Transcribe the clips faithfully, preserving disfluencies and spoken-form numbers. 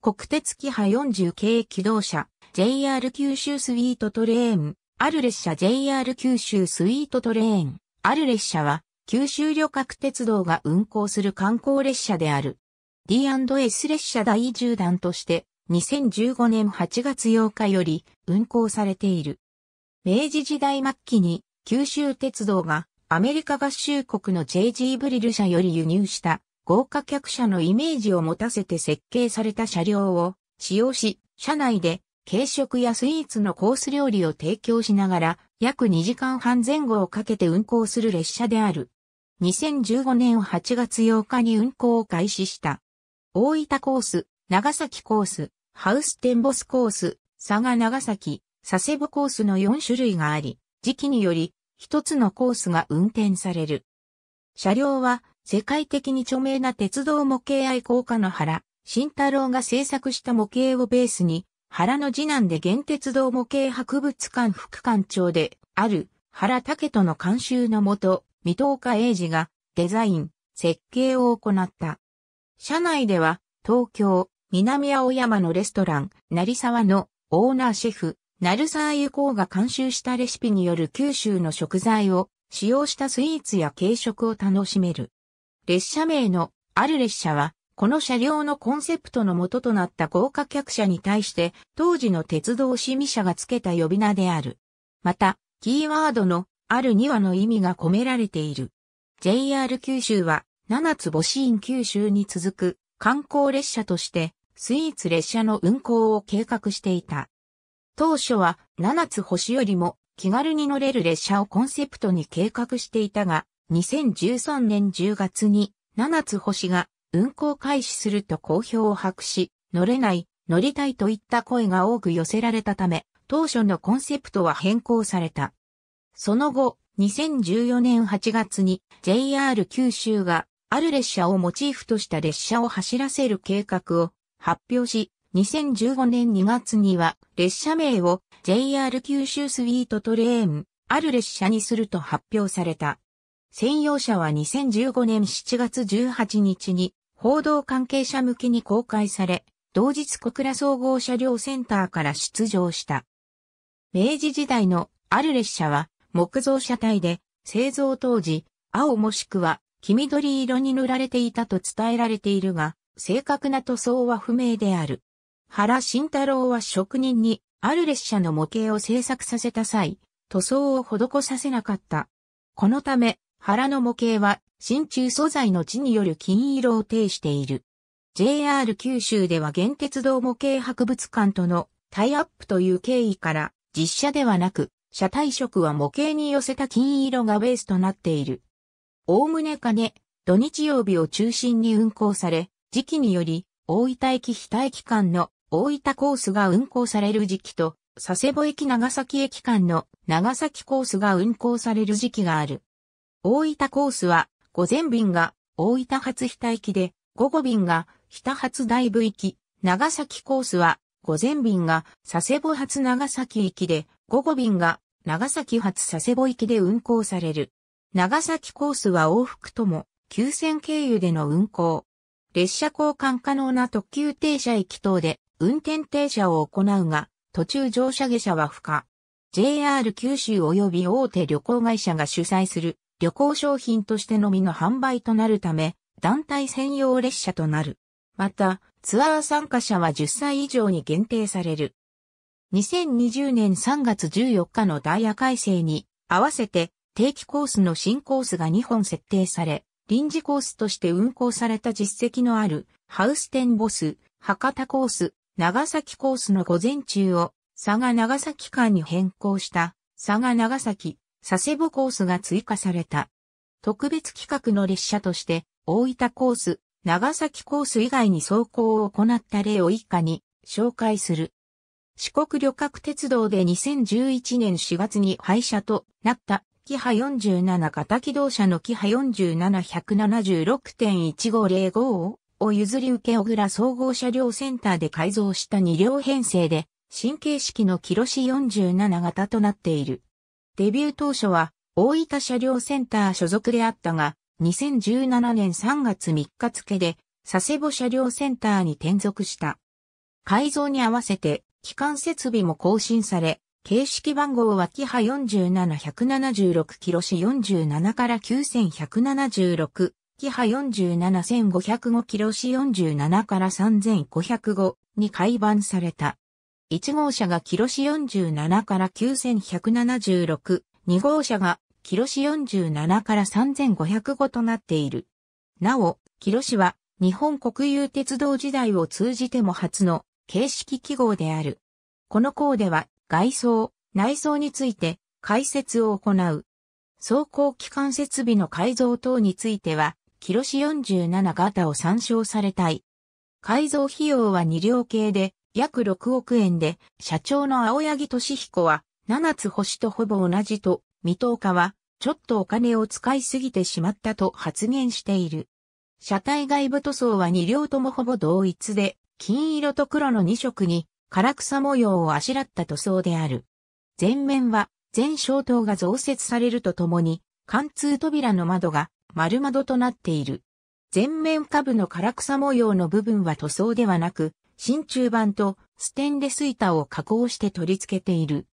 国鉄キハよんじゅう系気動車、ジェイアール 九州スイートトレーン、ある列車 ジェイアール 九州スイートトレーン、ある列車は、九州旅客鉄道が運行する観光列車である。ディーアンドエス 列車だいじゅうだんとして、にせんじゅうごねんはちがつようかより運行されている。明治時代末期に九州鉄道がアメリカ合衆国の ジェイジー ブリル社より輸入した豪華客車のイメージを持たせて設計された車両を使用し、車内で軽食やスイーツのコース料理を提供しながら約にじかんはん前後をかけて運行する列車である。にせんじゅうごねんはちがつようかに運行を開始した。大分コース、長崎コース、ハウステンボスコース、佐賀長崎、佐世保コースのよんしゅるいがあり、時期によりひとつのコースが運転される。車両は世界的に著名な鉄道模型愛好家の原慎太郎が制作した模型をベースに、原の次男で原鉄道模型博物館副館長である原武人の監修のもと、水戸岡鋭治がデザイン、設計を行った。車内では東京、南青山のレストラン、成沢のオーナーシェフ、鳴沢友好が監修したレシピによる九州の食材を使用したスイーツや軽食を楽しめる。列車名のある列車は、この車両のコンセプトの元となった豪華客車に対して、当時の鉄道市民者がつけた呼び名である。また、キーワードのあるにはの意味が込められている。ジェイアール 九州は、七つ星イン九州に続く観光列車として、スイーツ列車の運行を計画していた。当初はななつほしよりも気軽に乗れる列車をコンセプトに計画していたが、にせんじゅうさんねんじゅうがつにななつほしが運行開始すると好評を博し、乗れない、乗りたいといった声が多く寄せられたため、当初のコンセプトは変更された。その後、にせんじゅうよねんはちがつに ジェイアール 九州がある列車をモチーフとした列車を走らせる計画を発表し、にせんじゅうごねんにがつには列車名を ジェイアール 九州スイートトレーン、ある列車にすると発表された。専用車はにせんじゅうごねんしちがつじゅうはちにちに報道関係者向けに公開され、同日小倉総合車両センターから出場した。明治時代のある列車は木造車体で製造当時、青もしくは黄緑色に塗られていたと伝えられているが、正確な塗装は不明である。原慎太郎は職人にある列車の模型を製作させた際、塗装を施させなかった。このため、原の模型は真鍮素材の地による金色を呈している。ジェイアール 九州では原鉄道模型博物館とのタイアップという経緯から、実車ではなく、車体色は模型に寄せた金色がベースとなっている。おおむね金、土日曜日を中心に運行され、時期により、大分駅日田駅間の大分コースが運行される時期と、佐世保駅長崎駅間の長崎コースが運行される時期がある。大分コースは、午前便が大分発日田駅で、午後便が日田発大部駅、長崎コースは、午前便が佐世保発長崎駅で、午後便が長崎発佐世保駅で運行される。長崎コースは往復とも、急線経由での運行。列車交換可能な特急停車駅等で運転停車を行うが、途中乗車下車は不可。ジェイアール 九州及び大手旅行会社が主催する旅行商品としてのみの販売となるため、団体専用列車となる。また、ツアー参加者はじゅっさい以上に限定される。にせんにじゅうねんさんがつじゅうよっかのダイヤ改正に合わせて定期コースの新コースがにほん設定され、臨時コースとして運行された実績のあるハウステンボス、博多コース、長崎コースの午前中を佐賀長崎間に変更した佐賀長崎、佐世保コースが追加された。特別企画の列車として大分コース、長崎コース以外に走行を行った例を以下に紹介する。四国旅客鉄道でにせんじゅういちねんしがつに廃車となったキハよんじゅうなな型気動車のキハよんじゅうなな ひゃくななじゅうろく いちごーまるごーごー を, を譲り受け小倉総合車両センターで改造したにりょうへんせいで新形式のキロシよんじゅうなな型となっている。デビュー当初は大分車両センター所属であったがにせんじゅうななねんさんがつみっか付で佐世保車両センターに転属した。改造に合わせて、基幹設備も更新され、形式番号はキハよんじゅうなな いちななろくキロシよんじゅうななからきゅうせんひゃくななじゅうろく、キハよんじゅうなな いちごまるごキロシよんじゅうななからさんぜんごひゃくごに改版された。いち号車がキロシよんじゅうななからきゅうせんひゃくななじゅうろく、に号車がキロシよんじゅうななからさんぜんごひゃくごとなっている。なお、キロシは日本国有鉄道時代を通じても初の形式記号である。この項では外装、内装について解説を行う。走行基幹設備の改造等については、キロシよんじゅうなな型を参照されたい。改造費用はに両計で約ろくおく円で、社長の青柳俊彦はななつ星とほぼ同じと、水戸岡はちょっとお金を使いすぎてしまったと発言している。車体外部塗装はに両ともほぼ同一で、金色と黒のに色に、唐草模様をあしらった塗装である。前面は、全照灯が増設されるとともに、貫通扉の窓が丸窓となっている。前面下部の唐草模様の部分は塗装ではなく、真鍮板とステンレス板を加工して取り付けている。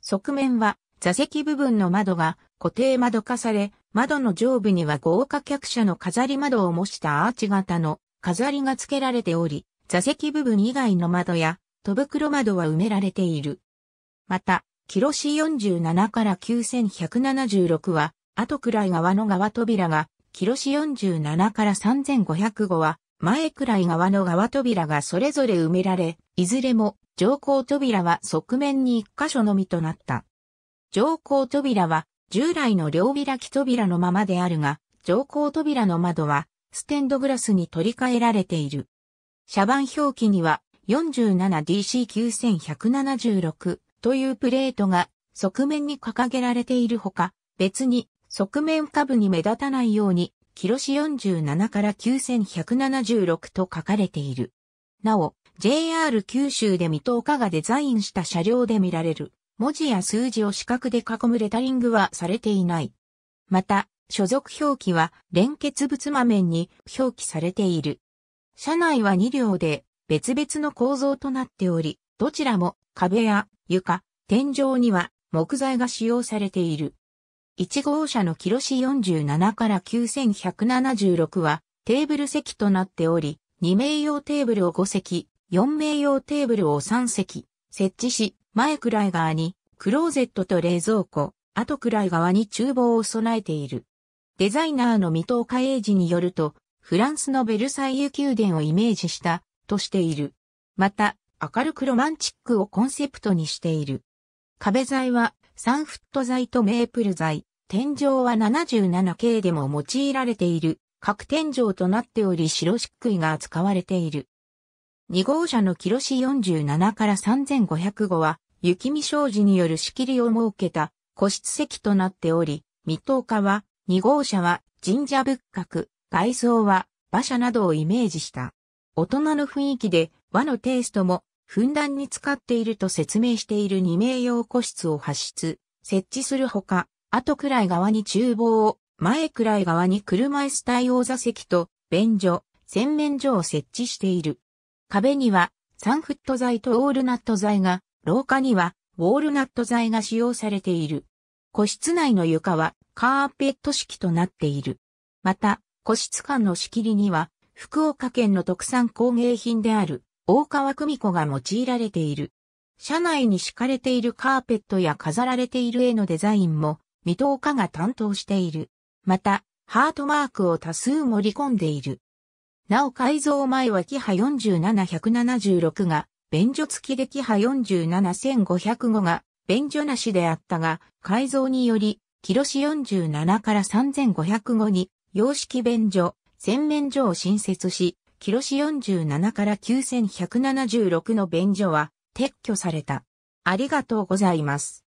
側面は、座席部分の窓が固定窓化され、窓の上部には豪華客車の飾り窓を模したアーチ型の飾りが付けられており、座席部分以外の窓や戸袋窓は埋められている。また、キロシよんじゅうななからきゅうせんひゃくななじゅうろくは、後くらい側の側扉が、キロシよんじゅうななからさんぜんごひゃくごは、前くらい側の側扉がそれぞれ埋められ、いずれも乗降扉は側面にいっ箇所のみとなった。乗降扉は従来の両開き扉のままであるが、乗降扉の窓はステンドグラスに取り替えられている。車番表記には よんじゅうなな ディーシーきゅうせんひゃくななじゅうろく というプレートが側面に掲げられているほか、別に側面下部に目立たないように、キロシよんじゅうななからきゅうせんひゃくななじゅうろくと書かれている。なお、ジェイアール 九州で水戸岡がデザインした車両で見られる。文字や数字を四角で囲むレタリングはされていない。また、所属表記は連結物間面に表記されている。車内はに両で別々の構造となっており、どちらも壁や床、天井には木材が使用されている。いち号車のキロシよんじゅうななからきゅうせんひゃくななじゅうろくはテーブル席となっており、に名用テーブルをご席、よん名用テーブルをさん席、設置し、前くらい側にクローゼットと冷蔵庫、後くらい側に厨房を備えている。デザイナーの水戸岡鋭治によると、フランスのベルサイユ宮殿をイメージしたとしている。また、明るくロマンチックをコンセプトにしている。壁材はサンフット材とメープル材、天井は ななじゅうななけい でも用いられている角天井となっており、白漆喰が使われている。に号車のキロシよんじゅうななからさんぜんごひゃくごは、雪見障子による仕切りを設けた個室席となっており、水戸岡は、に号車は神社仏閣、外装は馬車などをイメージした。大人の雰囲気で和のテイストもふんだんに使っていると説明しているに名用個室を発出、設置するほか、後くらい側に厨房を、前くらい側に車椅子対応座席と便所、洗面所を設置している。壁にはサンフット材とオールナット材が、廊下にはウォールナット材が使用されている。個室内の床はカーペット式となっている。また、個室間の仕切りには福岡県の特産工芸品である大川久美子が用いられている。車内に敷かれているカーペットや飾られている絵のデザインも水戸岡が担当している。また、ハートマークを多数盛り込んでいる。なお改造前はキハよんじゅうなな いちななろくが便所付きでキハよんじゅうなな いちごまるごが便所なしであったが、改造により、キロシよんじゅうななからさんぜんごひゃくごに、洋式便所、洗面所を新設し、キロシよんじゅうななからきゅうせんひゃくななじゅうろくの便所は撤去された。ありがとうございます。